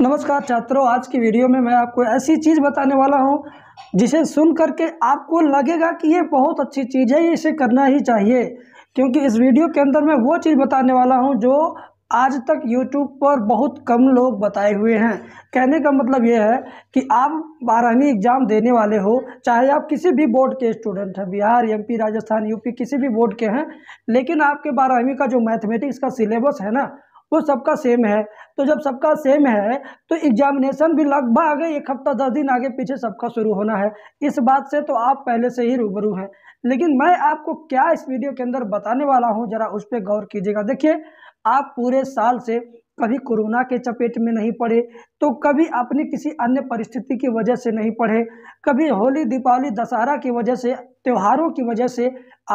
नमस्कार छात्रों, आज की वीडियो में मैं आपको ऐसी चीज़ बताने वाला हूं जिसे सुन करके आपको लगेगा कि ये बहुत अच्छी चीज़ है, इसे करना ही चाहिए, क्योंकि इस वीडियो के अंदर मैं वो चीज़ बताने वाला हूं जो आज तक YouTube पर बहुत कम लोग बताए हुए हैं। कहने का मतलब ये है कि आप 12वीं एग्ज़ाम देने वाले हो, चाहे आप किसी भी बोर्ड के स्टूडेंट हैं, बिहार, MP, राजस्थान, UP किसी भी बोर्ड के हैं, लेकिन आपके 12वीं का जो मैथमेटिक्स का सिलेबस है ना, वो सबका सेम है। तो जब सबका सेम है तो एग्जामिनेशन भी लगभग 1 हफ्ता 10 दिन आगे पीछे सबका शुरू होना है। इस बात से तो आप पहले से ही रूबरू हैं, लेकिन मैं आपको क्या इस वीडियो के अंदर बताने वाला हूं, जरा उस पर गौर कीजिएगा। देखिए, आप पूरे साल से कभी कोरोना के चपेट में नहीं पड़े, तो कभी आपने किसी अन्य परिस्थिति की वजह से नहीं पढ़े, कभी होली, दीपावली, दशहरा की वजह से, त्योहारों की वजह से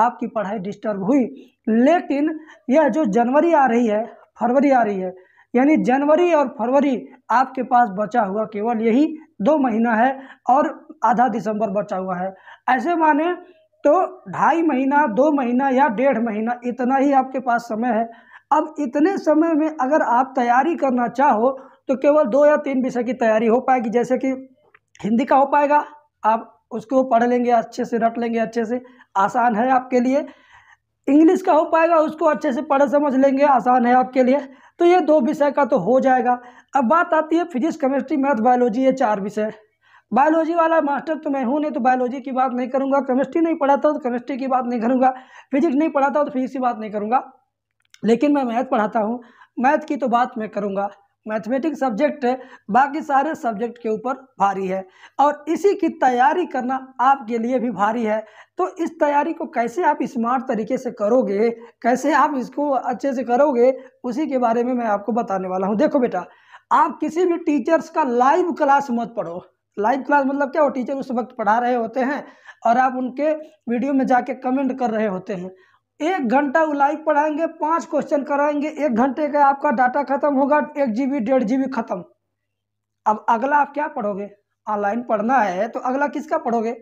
आपकी पढ़ाई डिस्टर्ब हुई। लेकिन यह जो जनवरी आ रही है, फरवरी आ रही है, यानी जनवरी और फरवरी आपके पास बचा हुआ केवल यही 2 महीना है और आधा दिसंबर बचा हुआ है। ऐसे माने तो 2.5 महीना, 2 महीना या 1.5 महीना, इतना ही आपके पास समय है। अब इतने समय में अगर आप तैयारी करना चाहो तो केवल 2 या 3 विषय की तैयारी हो पाएगी। जैसे कि हिंदी का हो पाएगा, आप उसको पढ़ लेंगे, अच्छे से रट लेंगे, अच्छे से आसान है आपके लिए। इंग्लिश का हो पाएगा, उसको अच्छे से पढ़ समझ लेंगे, आसान है आपके लिए। तो ये 2 विषय का तो हो जाएगा। अब बात आती है फिजिक्स, केमिस्ट्री, मैथ, बायोलॉजी, ये 4 विषय। बायोलॉजी वाला मास्टर तो मैं हूँ नहीं, तो बायोलॉजी की बात नहीं करूँगा। केमिस्ट्री नहीं पढ़ाता हूँ तो केमिस्ट्री की बात नहीं करूँगा। फिजिक्स नहीं पढ़ाता हूँ तो फिजिक्स की बात नहीं करूँगा। लेकिन मैं मैथ पढ़ाता हूँ, मैथ की तो बात मैं करूँगा। मैथमेटिक्स सब्जेक्ट है, बाकी सारे सब्जेक्ट के ऊपर भारी है, और इसी की तैयारी करना आपके लिए भी भारी है। तो इस तैयारी को कैसे आप स्मार्ट तरीके से करोगे, कैसे आप इसको अच्छे से करोगे, उसी के बारे में मैं आपको बताने वाला हूं। देखो बेटा, आप किसी भी टीचर्स का लाइव क्लास मत पढ़ो। लाइव क्लास मतलब क्या? वो टीचर उस वक्त पढ़ा रहे होते हैं और आप उनके वीडियो में जाके कमेंट कर रहे होते हैं। 1 घंटा वो लाइव पढ़ाएंगे, 5 क्वेश्चन कराएंगे, 1 घंटे का आपका डाटा खत्म होगा, 1 GB, 1.5 GB खत्म। अब अगला आप क्या पढ़ोगे? ऑनलाइन पढ़ना है तो अगला किसका पढ़ोगे?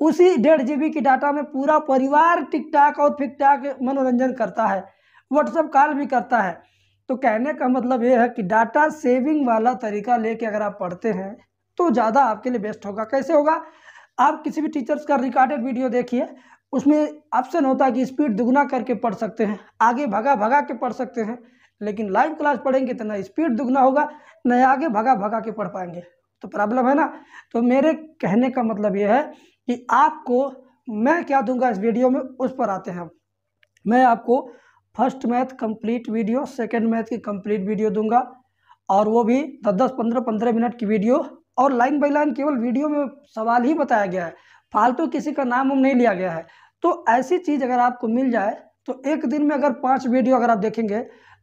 उसी 1.5 GB की डाटा में पूरा परिवार टिकटाक और फिकटाक मनोरंजन करता है, व्हाट्सएप कॉल भी करता है। तो कहने का मतलब ये है कि डाटा सेविंग वाला तरीका लेके अगर आप पढ़ते हैं तो ज़्यादा आपके लिए बेस्ट होगा। कैसे होगा? आप किसी भी टीचर्स का रिकॉर्डेड वीडियो देखिए, उसमें ऑप्शन होता है कि स्पीड दुगना करके पढ़ सकते हैं, आगे भगा भगा के पढ़ सकते हैं। लेकिन लाइव क्लास पढ़ेंगे तो ना स्पीड दुगना होगा, ना आगे भगा भगा के पढ़ पाएंगे, तो प्रॉब्लम है ना। तो मेरे कहने का मतलब ये है कि आपको मैं क्या दूंगा इस वीडियो में, उस पर आते हैं। मैं आपको first math complete video, second math की कंप्लीट वीडियो दूंगा, और वो भी 10-10, 15-15 मिनट की वीडियो, और लाइन बाई लाइन केवल वीडियो में सवाल ही बताया गया है, फालतू किसी का नाम नहीं लिया गया है। तो ऐसी चीज़ अगर आपको मिल जाए तो एक दिन में अगर 5 वीडियो अगर आप देखेंगे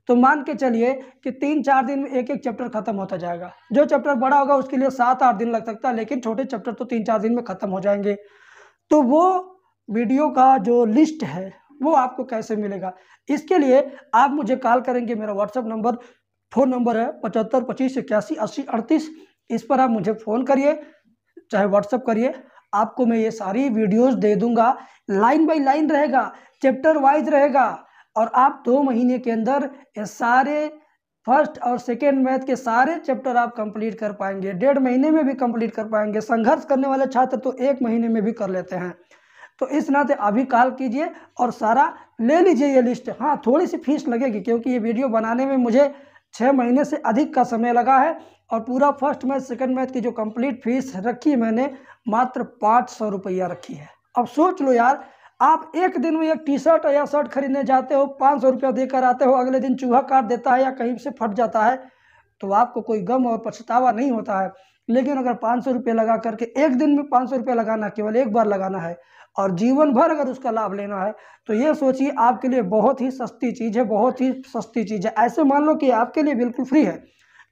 तो मान के चलिए कि 3-4 दिन में 1-1 चैप्टर खत्म होता जाएगा। जो चैप्टर बड़ा होगा उसके लिए 7-8 दिन लग सकता है, लेकिन छोटे चैप्टर तो 3-4 दिन में ख़त्म हो जाएंगे। तो वो वीडियो का जो लिस्ट है वो आपको कैसे मिलेगा? इसके लिए आप मुझे कॉल करेंगे। मेरा व्हाट्सअप नंबर, फ़ोन नंबर है 75 25 81 80 38। इस पर आप मुझे फ़ोन करिए, चाहे व्हाट्सअप करिए, आपको मैं ये सारी वीडियोस दे दूंगा। लाइन बाय लाइन रहेगा, चैप्टर वाइज रहेगा, और आप 2 महीने के अंदर ये सारे फर्स्ट और सेकेंड मैथ के सारे चैप्टर आप कंप्लीट कर पाएंगे। 1.5 महीने में भी कंप्लीट कर पाएंगे। संघर्ष करने वाले छात्र तो 1 महीने में भी कर लेते हैं। तो इस नाते अभी कॉल कीजिए और सारा ले लीजिए ये लिस्ट। हाँ, थोड़ी सी फीस लगेगी, क्योंकि ये वीडियो बनाने में मुझे 6 महीने से अधिक का समय लगा है, और पूरा फर्स्ट मैथ, सेकंड मैथ की जो कंप्लीट फीस रखी मैंने मात्र 500 रुपया रखी है। अब सोच लो यार, आप एक दिन में 1 टी-शर्ट या शर्ट खरीदने जाते हो, 500 रुपया देकर आते हो, अगले दिन चूहा काट देता है या कहीं से फट जाता है, तो आपको कोई गम और पछतावा नहीं होता है। लेकिन अगर 500 रुपये लगा करके एक दिन में 500 रुपया लगाना, केवल एक बार लगाना है, और जीवन भर अगर उसका लाभ लेना है, तो ये सोचिए आपके लिए बहुत ही सस्ती चीज़ है, बहुत ही सस्ती चीज़ है। ऐसे मान लो कि आपके लिए बिल्कुल फ्री है,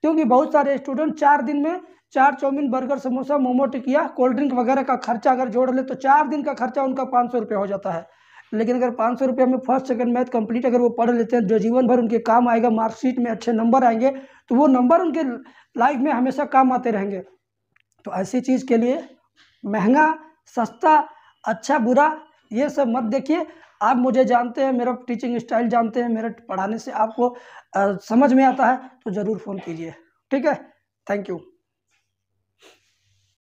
क्योंकि बहुत सारे स्टूडेंट 4 दिन में 4 चाउमीन, बर्गर, समोसा, मोमो, टिकिया, कोल्ड ड्रिंक वगैरह का खर्चा अगर जोड़ ले तो 4 दिन का खर्चा उनका 500 रुपये हो जाता है। लेकिन अगर 500 रुपये में फर्स्ट, सेकंड, मैथ कंप्लीट अगर वो पढ़ लेते हैं, जो जीवन भर उनके काम आएगा, मार्कशीट में अच्छे नंबर आएंगे, तो वो नंबर उनके लाइफ में हमेशा काम आते रहेंगे। तो ऐसी चीज़ के लिए महंगा, सस्ता, अच्छा, बुरा, ये सब मत देखिए। आप मुझे जानते हैं, मेरा टीचिंग स्टाइल जानते हैं, मेरे पढ़ाने से आपको समझ में आता है, तो ज़रूर फ़ोन कीजिए। ठीक है, थैंक यू।